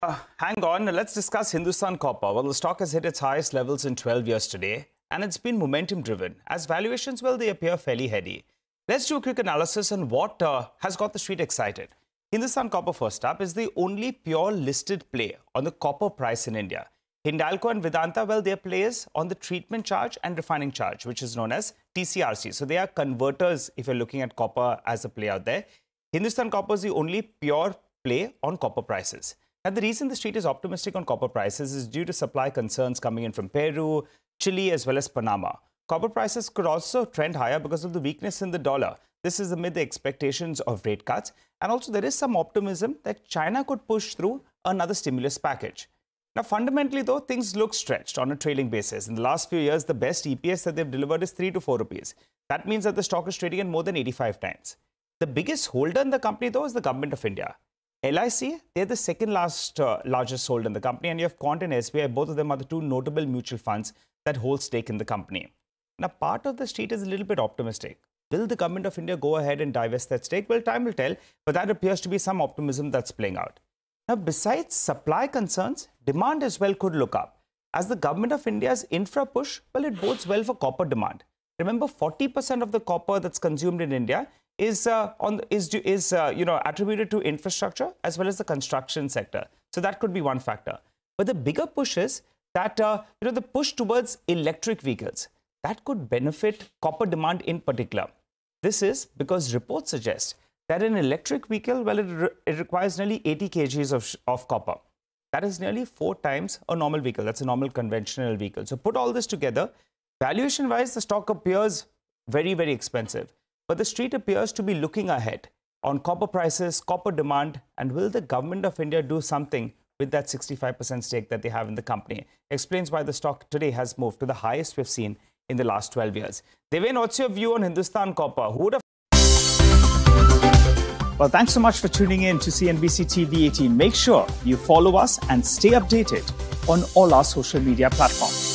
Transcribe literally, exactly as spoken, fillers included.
Uh, hang on, let's discuss Hindustan Copper. Well, the stock has hit its highest levels in twelve years today, and it's been momentum-driven. As valuations, well, they appear fairly heady. Let's do a quick analysis on what uh, has got the street excited. Hindustan Copper, first up, is the only pure listed play on the copper price in India. Hindalko and Vedanta, well, their plays on the treatment charge and refining charge, which is known as T C R C. So they are converters if you're looking at copper as a play out there. Hindustan Copper is the only pure play on copper prices. Now, the reason the street is optimistic on copper prices is due to supply concerns coming in from Peru, Chile, as well as Panama. Copper prices could also trend higher because of the weakness in the dollar. This is amid the expectations of rate cuts. And also, there is some optimism that China could push through another stimulus package. Now, fundamentally, though, things look stretched on a trailing basis. In the last few years, the best E P S that they've delivered is three to four rupees. That means that the stock is trading at more than eighty-five times. The biggest holder in the company, though, is the government of India. L I C, they're the second last uh, largest holder in the company, and you have Quant and S B I. Both of them are the two notable mutual funds that hold stake in the company. Now, part of the street is a little bit optimistic. Will the government of India go ahead and divest that stake? Well, time will tell, but that appears to be some optimism that's playing out. Now, besides supply concerns, demand as well could look up. As the government of India's infra push, well, it bodes well for copper demand. Remember, forty percent of the copper that's consumed in India is uh, on is is uh, you know attributed to infrastructure as well as the construction sector. So that could be one factor. But the bigger push is that uh, you know the push towards electric vehicles that could benefit copper demand in particular. This is because reports suggest that an electric vehicle, well, it, re it requires nearly eighty kilograms of of copper. That is nearly four times a normal vehicle. That's a normal conventional vehicle. So put all this together, valuation wise, the stock appears very very expensive. But the street appears to be looking ahead on copper prices, copper demand, and will the government of India do something with that sixty-five percent stake that they have in the company? Explains why the stock today has moved to the highest we've seen in the last twelve years. Deven, what's your view on Hindustan Copper? Who would have... Well, thanks so much for tuning in to C N B C T V eighteen. Make sure you follow us and stay updated on all our social media platforms.